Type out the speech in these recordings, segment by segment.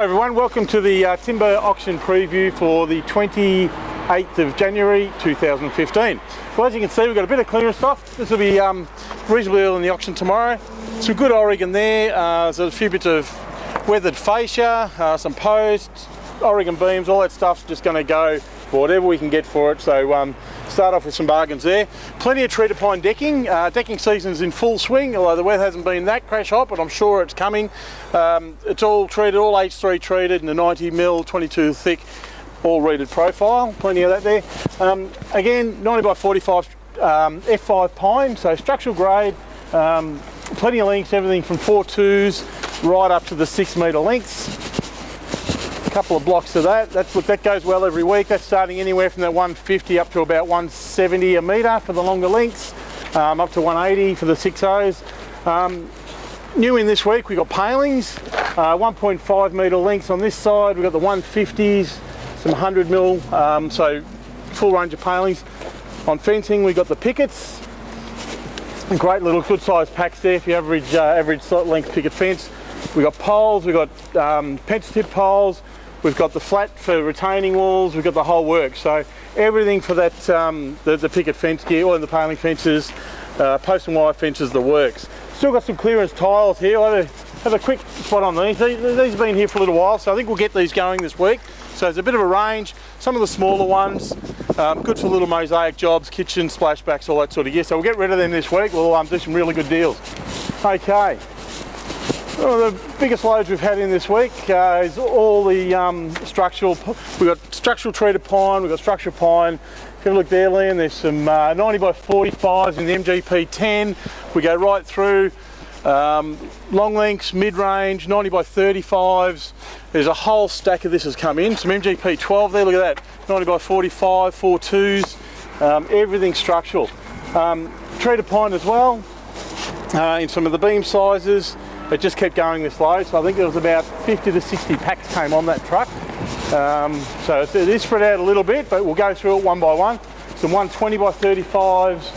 Hi everyone, welcome to the timber auction preview for the 28th of January 2015. Well, as you can see, we've got a bit of clearance stuff. This will be reasonably early in the auction tomorrow. Some good Oregon there, so a few bits of weathered fascia, some posts, Oregon beams, all that stuff's just going to go for whatever we can get for it. So start off with some bargains there. Plenty of treated pine decking. Decking season's in full swing, although the weather hasn't been that crash hot, but I'm sure it's coming. It's all treated, all H3 treated in the 90 mil, 22 thick, all reeded profile. Plenty of that there. Again, 90 by 45 F5 pine, so structural grade. Plenty of lengths, everything from 4.2s right up to the 6 metre lengths. Couple of blocks of that. That goes well every week. That's starting anywhere from that 150 up to about 170 a metre for the longer lengths, up to 180 for the 6.0s. New in this week, we've got palings, 1.5 metre lengths on this side. We've got the 150s, some 100 mil, so full range of palings. On fencing, we've got the pickets. Great little good sized packs there for your average length picket fence. We've got poles, we've got pentatip poles. We've got the flat for retaining walls, we've got the whole work. So everything for that, the picket fence gear, or the paling fences, post and wire fences, the works. Still got some clearance tiles here. I'll have a quick spot on these. These have been here for a little while, so I think we'll get these going this week. So there's a bit of a range, some of the smaller ones, good for little mosaic jobs, kitchens, splashbacks, all that sort of gear. So we'll get rid of them this week. We'll do some really good deals. Okay. One of the biggest loads we've had in this week is all the structural. We've got structural treated pine, we've got structural pine. If you look there, Leon, there's some 90 by 45s in the MGP10. We go right through long lengths, mid-range, 90 by 35s. There's a whole stack of this has come in. Some MGP12 there, look at that. 90 by 45, 4.2s, everything structural. Treated pine as well, in some of the beam sizes. It just kept going this low, so I think there was about 50 to 60 packs came on that truck. So it is spread out a little bit, but we'll go through it one by one. Some 120 by 35s,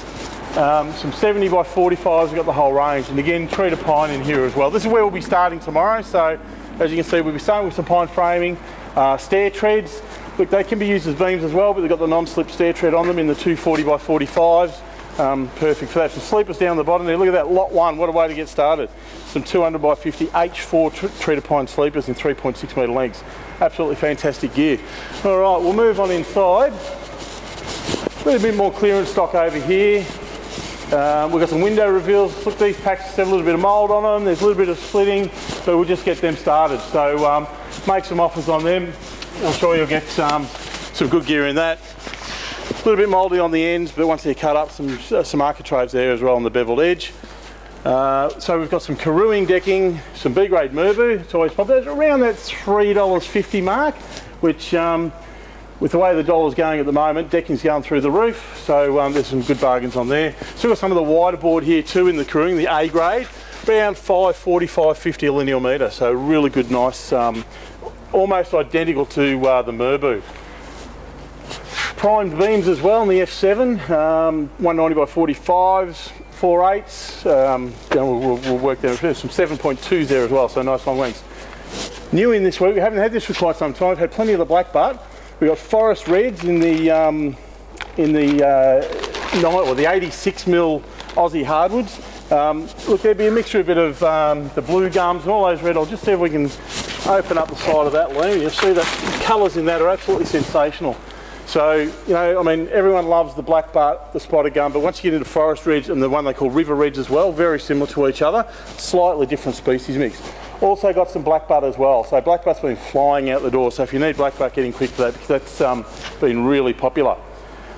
some 70 by 45s, we've got the whole range. And again, treated pine in here as well. This is where we'll be starting tomorrow. So as you can see, we'll be starting with some pine framing, stair treads. Look, they can be used as beams as well, but they've got the non-slip stair tread on them in the 240 by 45s. Perfect for that. Some sleepers down the bottom there. Look at that, lot one. What a way to get started. Some 200 by 50 H4 treated pine sleepers in 3.6 metre lengths. Absolutely fantastic gear. All right, we'll move on inside. A little bit more clearance stock over here. We've got some window reveals. Look, these packs have a little bit of mould on them. There's a little bit of splitting, but we'll just get them started. So make some offers on them. I'm sure you'll get some good gear in that. A little bit mouldy on the ends, but once they're cut up, some architraves there as well on the bevelled edge. So we've got some Karooing decking, some B-grade Merbau. It's always popular. It's around that $3.50 mark, which with the way the dollar's going at the moment, decking's going through the roof, so there's some good bargains on there. Still got some of the wider board here too in the Karooing, the A grade, around $5.45.50 a linear metre, so really good, nice, almost identical to the Merbau. Primed beams as well in the F7, 190 by 45s, 4.8s, we'll work there. Some 7.2s there as well, so nice long lengths. New in this week, we haven't had this for quite some time. We've had plenty of the blackbutt. We've got forest reds in the 86 mil Aussie hardwoods. Look, there'd be a mixture, a bit of the blue gums and all those red. I'll just see if we can open up the side of that loom. You'll see the colours in that are absolutely sensational. So, you know, I mean, everyone loves the blackbutt, the spotted gum, but once you get into forest reds and the one they call river reds as well, very similar to each other, slightly different species mix. Also got some blackbutt as well. So blackbutt's been flying out the door. So if you need blackbutt, get in quick for that, because that's been really popular.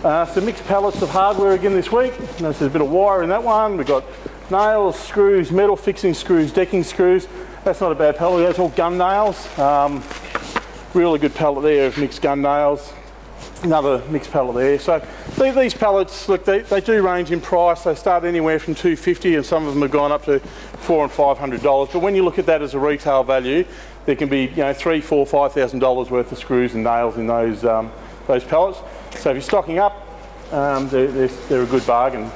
Some mixed pallets of hardware again this week. Notice there's a bit of wire in that one. We've got nails, screws, metal fixing screws, decking screws. That's not a bad pallet. That's all gun nails. Really good pallet there of mixed gun nails. Another mixed pallet there. So these pallets, look, they do range in price. They start anywhere from $250, and some of them have gone up to $400 and $500. But when you look at that as a retail value, there can be, you know, $3,000, $4,000, $5,000 worth of screws and nails in those pallets. So if you're stocking up, they're a good bargain.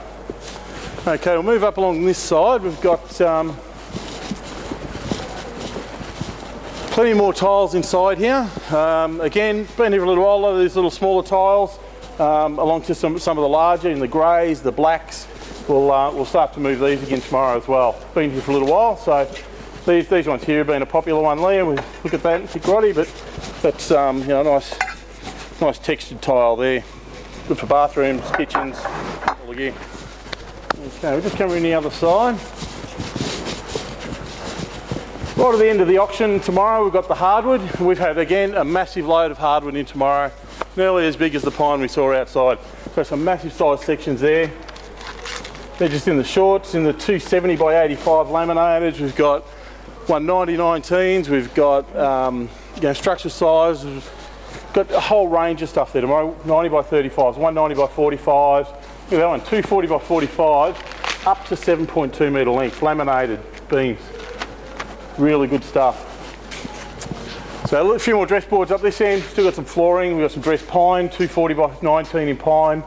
Okay, we'll move up along this side. We've got plenty more tiles inside here. Again, been here for a little while, a lot of these little smaller tiles, along to some of the larger in the greys, the blacks. We'll start to move these again tomorrow as well. Been here for a little while, so these ones here have been a popular one, Liam. We look at that, it's a grotty, but that's you know, nice textured tile there. Good for bathrooms, kitchens, all again. Okay, we're just coming in the other side. Right at the end of the auction tomorrow, we've got the hardwood. We've had, again, a massive load of hardwood in tomorrow, nearly as big as the pine we saw outside. So some massive size sections there. They're just in the shorts, in the 270 by 85 laminated. We've got 190 19s. We've got you know, structure size. We've got a whole range of stuff there tomorrow. 90 by 35s, 190 by 45s. Look at that one, 240 by 45s, up to 7.2 metre length, laminated beams. Really good stuff. So a few more dress boards up this end. Still got some flooring. We've got some dressed pine, 240 by 19 in pine.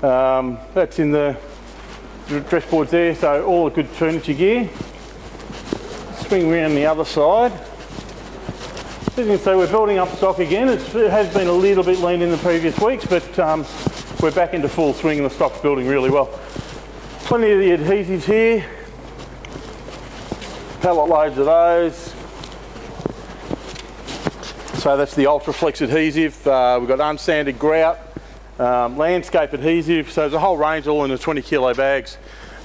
That's in the dress boards there, so all the good furniture gear. Swing around the other side. As you can see, we're building up stock again. It has been a little bit lean in the previous weeks, but we're back into full swing and the stock's building really well. Plenty of the adhesives here. Pallet loads of those. So that's the Ultraflex adhesive. We've got unsanded grout. Landscape adhesive, so there's a whole range all in the 20 kilo bags.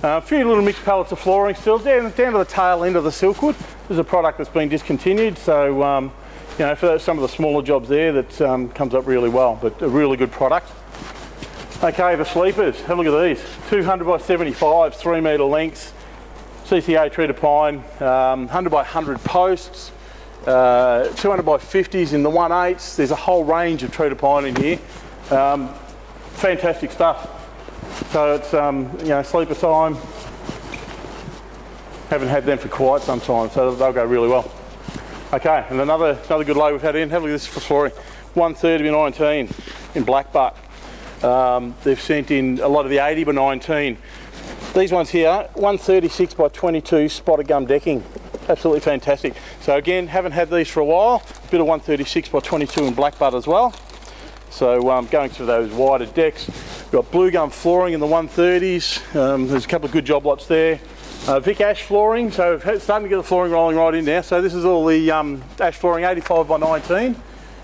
A few little mixed pallets of flooring still, down to the tail end of the silkwood. There's a product that's been discontinued, so you know, for some of the smaller jobs there, that comes up really well, but a really good product. Okay, the sleepers, have a look at these. 200 by 75, 3 metre lengths, CCA treated pine, 100 by 100 posts, 200 by 50s in the 1/8s. There's a whole range of treated pine in here. Fantastic stuff. So it's you know, sleeper time. Haven't had them for quite some time, so they'll go really well. Okay, and another good load we've had in. Have a look at this for flooring. 130 by 19 in blackbutt. They've sent in a lot of the 80 by 19. These ones here, 136 by 22 spotted gum decking. Absolutely fantastic. So again, haven't had these for a while. A bit of 136 by 22 in blackbutt as well. So going through those wider decks. We've got blue gum flooring in the 130s. There's a couple of good job lots there. Vic ash flooring, so we're starting to get the flooring rolling right in now. So this is all the ash flooring, 85 by 19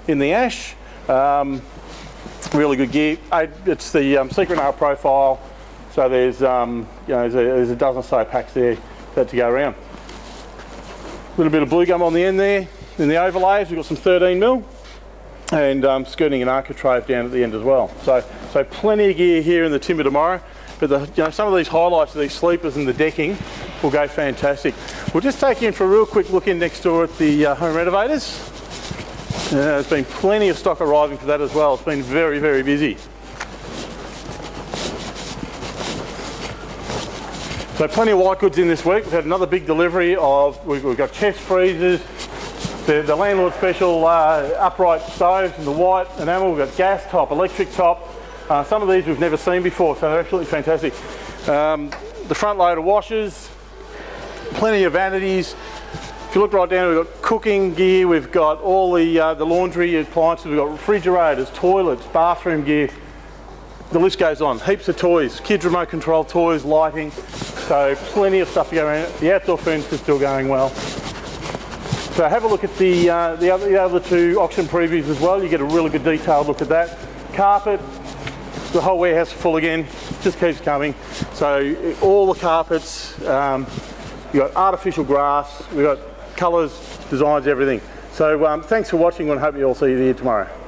in the ash. Really good gear. It's the secret R profile. So there's, you know, there's a dozen or so packs there to go around. A little bit of blue gum on the end there. In the overlays, we've got some 13 mil. And skirting and architrave down at the end as well. So plenty of gear here in the timber tomorrow, but you know, some of these highlights of these sleepers and the decking will go fantastic. We'll just take you in for a real quick look in next door at the home renovators. There's been plenty of stock arriving for that as well. It's been very, very busy. So plenty of white goods in this week. We've had another big delivery of, we've got chest freezers, the landlord special upright stoves in the white enamel. We've got gas top, electric top. Some of these we've never seen before, so they're absolutely fantastic. The front load of washers, plenty of vanities. If you look right down, we've got cooking gear, we've got all the laundry appliances, we've got refrigerators, toilets, bathroom gear. The list goes on. Heaps of toys, kids' remote control toys, lighting. So plenty of stuff to go around. The outdoor furniture's still going well. So have a look at the other two auction previews as well. You get a really good detailed look at that. Carpet, the whole warehouse full again, just keeps coming. So all the carpets, you've got artificial grass, we've got colours, designs, everything. So thanks for watching and I hope you all see you here tomorrow.